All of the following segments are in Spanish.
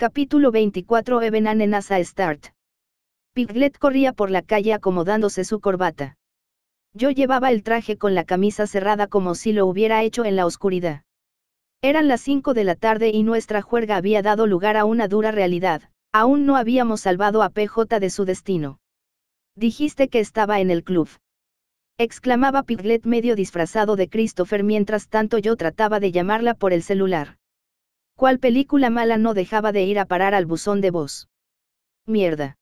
Capítulo 24. Even an NASA Start. Piglet corría por la calle acomodándose su corbata. Yo llevaba el traje con la camisa cerrada como si lo hubiera hecho en la oscuridad. Eran las 5 de la tarde y nuestra juerga había dado lugar a una dura realidad. Aún no habíamos salvado a PJ de su destino. «Dijiste que estaba en el club», exclamaba Piglet medio disfrazado de Christopher, mientras tanto yo trataba de llamarla por el celular. ¿Cuál película mala no dejaba de ir a parar al buzón de voz? «Mierda.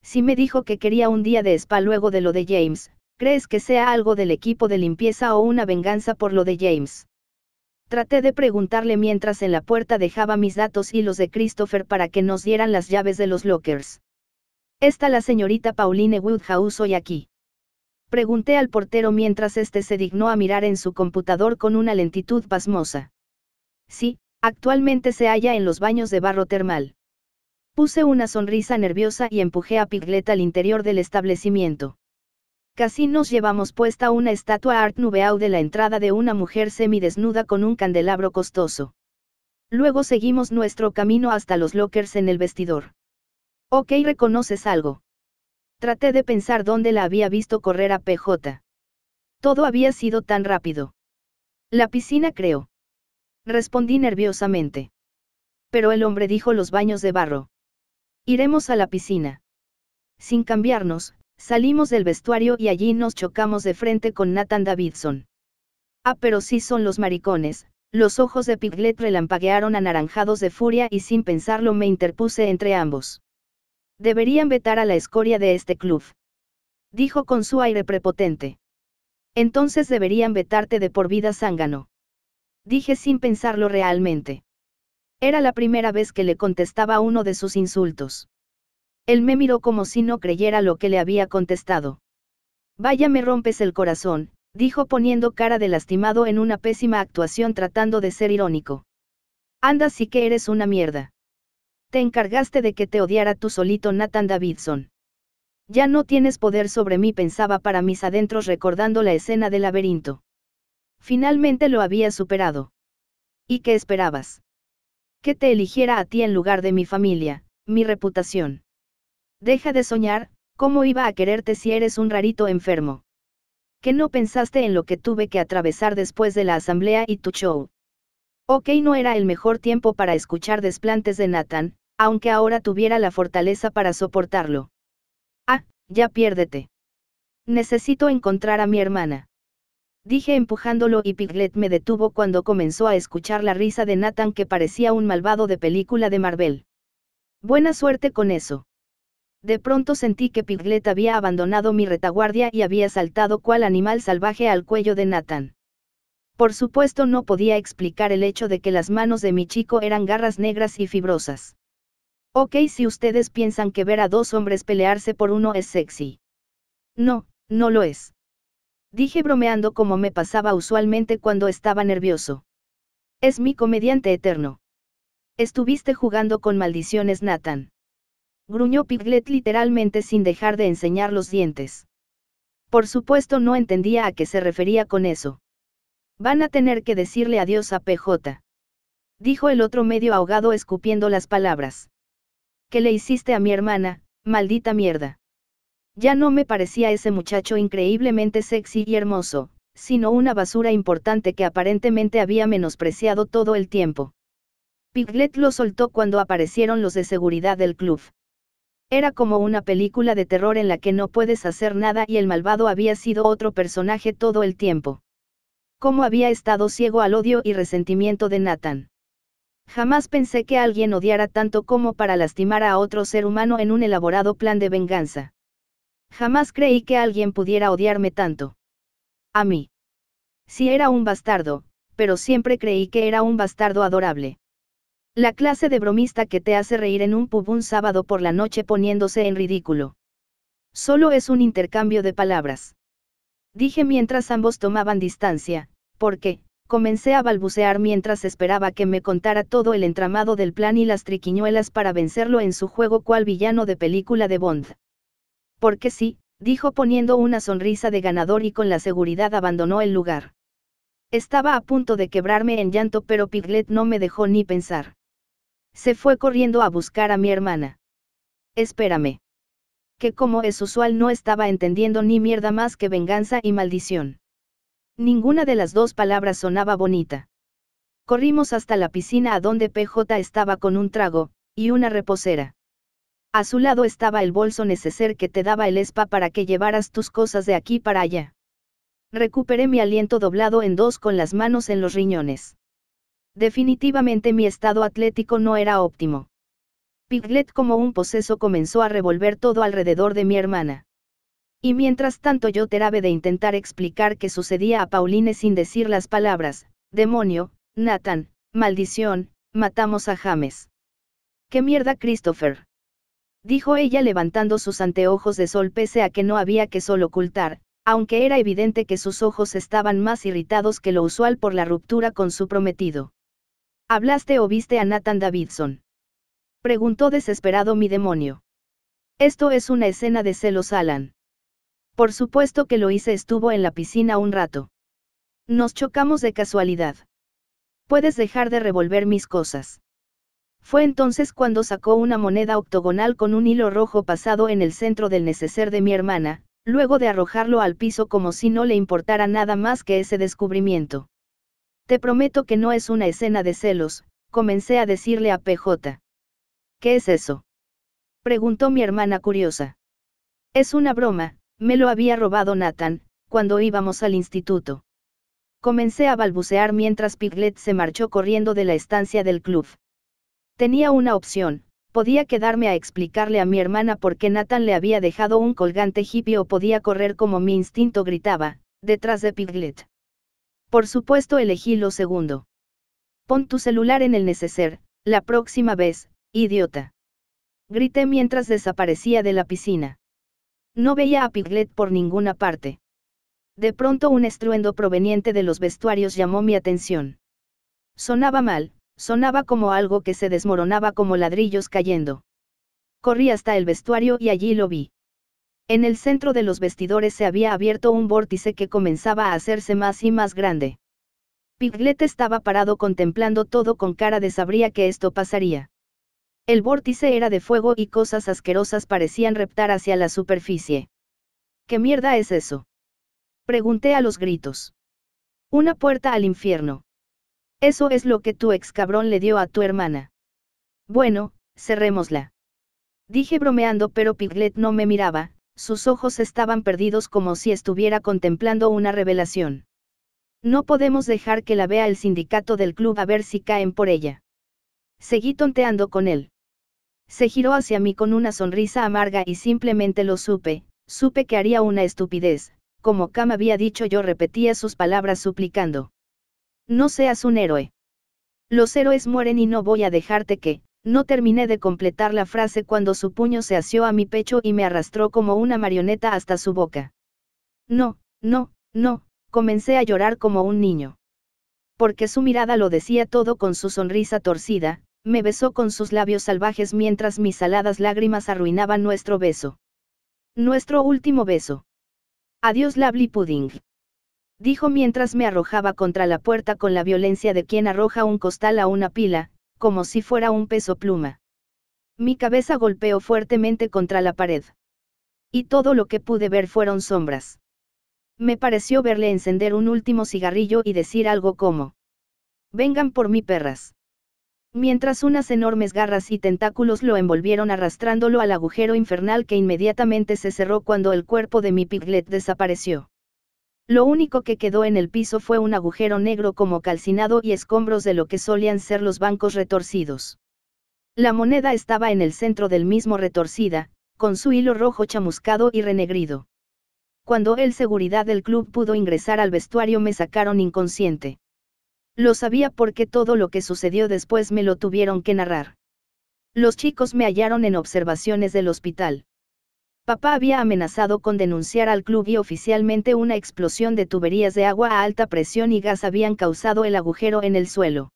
Si me dijo que quería un día de spa luego de lo de James, ¿crees que sea algo del equipo de limpieza o una venganza por lo de James?» Traté de preguntarle mientras en la puerta dejaba mis datos y los de Christopher para que nos dieran las llaves de los lockers. ¿Está la señorita Pauline Woodhouse hoy aquí?, pregunté al portero mientras este se dignó a mirar en su computador con una lentitud pasmosa. Sí, actualmente se halla en los baños de barro termal. Puse una sonrisa nerviosa y empujé a Piglet al interior del establecimiento. Casi nos llevamos puesta una estatua Art Nouveau de la entrada de una mujer semidesnuda con un candelabro costoso. Luego seguimos nuestro camino hasta los lockers en el vestidor. Ok, ¿reconoces algo? Traté de pensar dónde la había visto correr a PJ. Todo había sido tan rápido. La piscina, creo, respondí nerviosamente. Pero el hombre dijo los baños de barro. Iremos a la piscina. Sin cambiarnos, salimos del vestuario y allí nos chocamos de frente con Nathan Davidson. Ah, pero sí son los maricones. Los ojos de Piglet relampaguearon anaranjados de furia y sin pensarlo me interpuse entre ambos. Deberían vetar a la escoria de este club, dijo con su aire prepotente. Entonces deberían vetarte de por vida, zángano, dije sin pensarlo realmente. Era la primera vez que le contestaba uno de sus insultos. Él me miró como si no creyera lo que le había contestado. Vaya, me rompes el corazón, dijo poniendo cara de lastimado en una pésima actuación tratando de ser irónico. Anda, sí que eres una mierda. Te encargaste de que te odiara tú solito, Nathan Davidson. Ya no tienes poder sobre mí, pensaba para mis adentros recordando la escena del laberinto. Finalmente lo había superado. ¿Y qué esperabas? Que te eligiera a ti en lugar de mi familia, mi reputación. Deja de soñar. ¿Cómo iba a quererte si eres un rarito enfermo? ¿Que no pensaste en lo que tuve que atravesar después de la asamblea y tu show? Ok, no era el mejor tiempo para escuchar desplantes de Nathan, aunque ahora tuviera la fortaleza para soportarlo. Ah, ya piérdete. Necesito encontrar a mi hermana, dije empujándolo, y Piglet me detuvo cuando comenzó a escuchar la risa de Nathan que parecía un malvado de película de Marvel. Buena suerte con eso. De pronto sentí que Piglet había abandonado mi retaguardia y había saltado cual animal salvaje al cuello de Nathan. Por supuesto no podía explicar el hecho de que las manos de mi chico eran garras negras y fibrosas. Ok, si ustedes piensan que ver a dos hombres pelearse por uno es sexy. No, no lo es, dije bromeando como me pasaba usualmente cuando estaba nervioso. Es mi comediante eterno. Estuviste jugando con maldiciones, Nathan, gruñó Piglet literalmente sin dejar de enseñar los dientes. Por supuesto no entendía a qué se refería con eso. Van a tener que decirle adiós a PJ, dijo el otro medio ahogado escupiendo las palabras. ¿Qué le hiciste a mi hermana, maldita mierda? Ya no me parecía ese muchacho increíblemente sexy y hermoso, sino una basura importante que aparentemente había menospreciado todo el tiempo. Piglet lo soltó cuando aparecieron los de seguridad del club. Era como una película de terror en la que no puedes hacer nada y el malvado había sido otro personaje todo el tiempo. ¿Cómo había estado ciego al odio y resentimiento de Nathan? Jamás pensé que alguien odiara tanto como para lastimar a otro ser humano en un elaborado plan de venganza. Jamás creí que alguien pudiera odiarme tanto. A mí. Sí, era un bastardo, pero siempre creí que era un bastardo adorable. La clase de bromista que te hace reír en un pub un sábado por la noche poniéndose en ridículo. Solo es un intercambio de palabras, dije mientras ambos tomaban distancia, porque comencé a balbucear mientras esperaba que me contara todo el entramado del plan y las triquiñuelas para vencerlo en su juego cual villano de película de Bond. Porque sí, dijo poniendo una sonrisa de ganador y con la seguridad abandonó el lugar. Estaba a punto de quebrarme en llanto, pero Piglet no me dejó ni pensar. Se fue corriendo a buscar a mi hermana. Espérame. Que como es usual no estaba entendiendo ni mierda más que venganza y maldición. Ninguna de las dos palabras sonaba bonita. Corrimos hasta la piscina a donde PJ estaba con un trago, y una reposera. A su lado estaba el bolso neceser que te daba el spa para que llevaras tus cosas de aquí para allá. Recuperé mi aliento doblado en dos con las manos en los riñones. Definitivamente mi estado atlético no era óptimo. Piglet como un poseso comenzó a revolver todo alrededor de mi hermana. Y mientras tanto yo trataba de intentar explicar qué sucedía a Pauline sin decir las palabras, demonio, Nathan, maldición, matamos a James. ¿Qué mierda, Christopher? Dijo ella levantando sus anteojos de sol pese a que no había que sol ocultar, aunque era evidente que sus ojos estaban más irritados que lo usual por la ruptura con su prometido. ¿Hablaste o viste a Nathan Davidson? Preguntó desesperado mi demonio. Esto es una escena de celos, Alan. Por supuesto que lo hice, estuvo en la piscina un rato. Nos chocamos de casualidad. Puedes dejar de revolver mis cosas. Fue entonces cuando sacó una moneda octogonal con un hilo rojo pasado en el centro del neceser de mi hermana, luego de arrojarlo al piso como si no le importara nada más que ese descubrimiento. Te prometo que no es una escena de celos, comencé a decirle a PJ. ¿Qué es eso? Preguntó mi hermana curiosa. Es una broma, me lo había robado Nathan, cuando íbamos al instituto. Comencé a balbucear mientras Piglet se marchó corriendo de la estancia del club. Tenía una opción, podía quedarme a explicarle a mi hermana por qué Nathan le había dejado un colgante hippie o podía correr como mi instinto gritaba, detrás de Piglet. Por supuesto elegí lo segundo. Pon tu celular en el neceser, la próxima vez, idiota. Grité mientras desaparecía de la piscina. No veía a Piglet por ninguna parte. De pronto un estruendo proveniente de los vestuarios llamó mi atención. Sonaba mal, sonaba como algo que se desmoronaba como ladrillos cayendo. Corrí hasta el vestuario y allí lo vi. En el centro de los vestidores se había abierto un vórtice que comenzaba a hacerse más y más grande. Piglet estaba parado contemplando todo con cara de sabría que esto pasaría. El vórtice era de fuego y cosas asquerosas parecían reptar hacia la superficie. ¿Qué mierda es eso? Pregunté a los gritos. Una puerta al infierno. Eso es lo que tu ex cabrón le dio a tu hermana. Bueno, cerrémosla. Dije bromeando, pero Piglet no me miraba, sus ojos estaban perdidos como si estuviera contemplando una revelación. No podemos dejar que la vea el sindicato del club, a ver si caen por ella. Seguí tonteando con él. Se giró hacia mí con una sonrisa amarga y simplemente lo supe que haría una estupidez. Como Cam había dicho, yo repetía sus palabras suplicando. No seas un héroe. Los héroes mueren y no voy a dejarte que... No terminé de completar la frase cuando su puño se asió a mi pecho y me arrastró como una marioneta hasta su boca. No, no, no, comencé a llorar como un niño. Porque su mirada lo decía todo con su sonrisa torcida, me besó con sus labios salvajes mientras mis saladas lágrimas arruinaban nuestro beso. Nuestro último beso. Adiós, lovely pudding. Dijo mientras me arrojaba contra la puerta con la violencia de quien arroja un costal a una pila, como si fuera un peso pluma. Mi cabeza golpeó fuertemente contra la pared. Y todo lo que pude ver fueron sombras. Me pareció verle encender un último cigarrillo y decir algo como: «Vengan por mí, perras». Mientras unas enormes garras y tentáculos lo envolvieron arrastrándolo al agujero infernal que inmediatamente se cerró cuando el cuerpo de mi Piglet desapareció. Lo único que quedó en el piso fue un agujero negro como calcinado y escombros de lo que solían ser los bancos retorcidos. La moneda estaba en el centro del mismo retorcida, con su hilo rojo chamuscado y renegrido. Cuando el seguridad del club pudo ingresar al vestuario me sacaron inconsciente. Lo sabía porque todo lo que sucedió después me lo tuvieron que narrar. Los chicos me hallaron en observaciones del hospital. Papá había amenazado con denunciar al club y oficialmente una explosión de tuberías de agua a alta presión y gas habían causado el agujero en el suelo.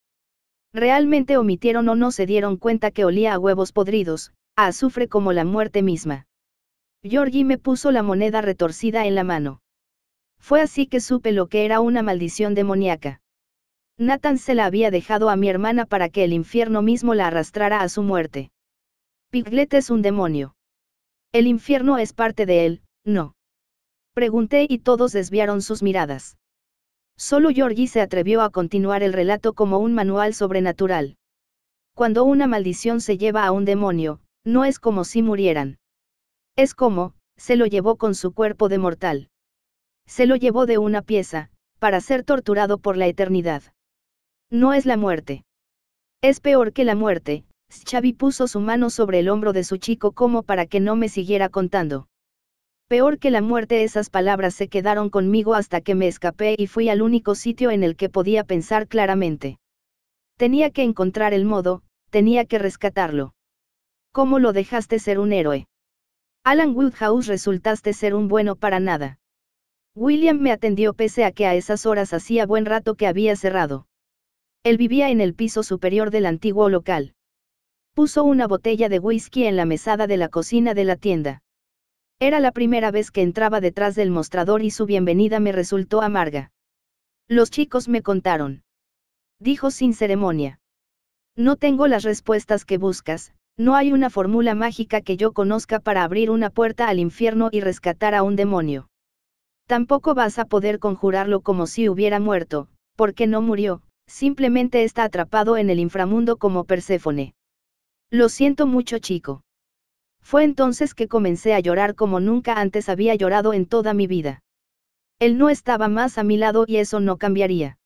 Realmente omitieron o no se dieron cuenta que olía a huevos podridos, a azufre como la muerte misma. Georgie me puso la moneda retorcida en la mano. Fue así que supe lo que era una maldición demoníaca. Nathan se la había dejado a mi hermana para que el infierno mismo la arrastrara a su muerte. Piglet es un demonio. El infierno es parte de él, ¿no? Pregunté y todos desviaron sus miradas. Solo Georgie se atrevió a continuar el relato como un manual sobrenatural. Cuando una maldición se lleva a un demonio, no es como si murieran. Es como, se lo llevó con su cuerpo de mortal. Se lo llevó de una pieza, para ser torturado por la eternidad. No es la muerte. Es peor que la muerte. Xavi puso su mano sobre el hombro de su chico como para que no me siguiera contando. Peor que la muerte. Esas palabras se quedaron conmigo hasta que me escapé y fui al único sitio en el que podía pensar claramente. Tenía que encontrar el modo, tenía que rescatarlo. ¿Cómo lo dejaste ser un héroe? Alan Woodhouse, resultaste ser un bueno para nada. William me atendió pese a que a esas horas hacía buen rato que había cerrado. Él vivía en el piso superior del antiguo local. Puso una botella de whisky en la mesada de la cocina de la tienda. Era la primera vez que entraba detrás del mostrador y su bienvenida me resultó amarga. Los chicos me contaron. Dijo sin ceremonia. No tengo las respuestas que buscas, no hay una fórmula mágica que yo conozca para abrir una puerta al infierno y rescatar a un demonio. Tampoco vas a poder conjurarlo como si hubiera muerto, porque no murió, simplemente está atrapado en el inframundo como Perséfone. Lo siento mucho, chico. Fue entonces que comencé a llorar como nunca antes había llorado en toda mi vida. Él no estaba más a mi lado y eso no cambiaría.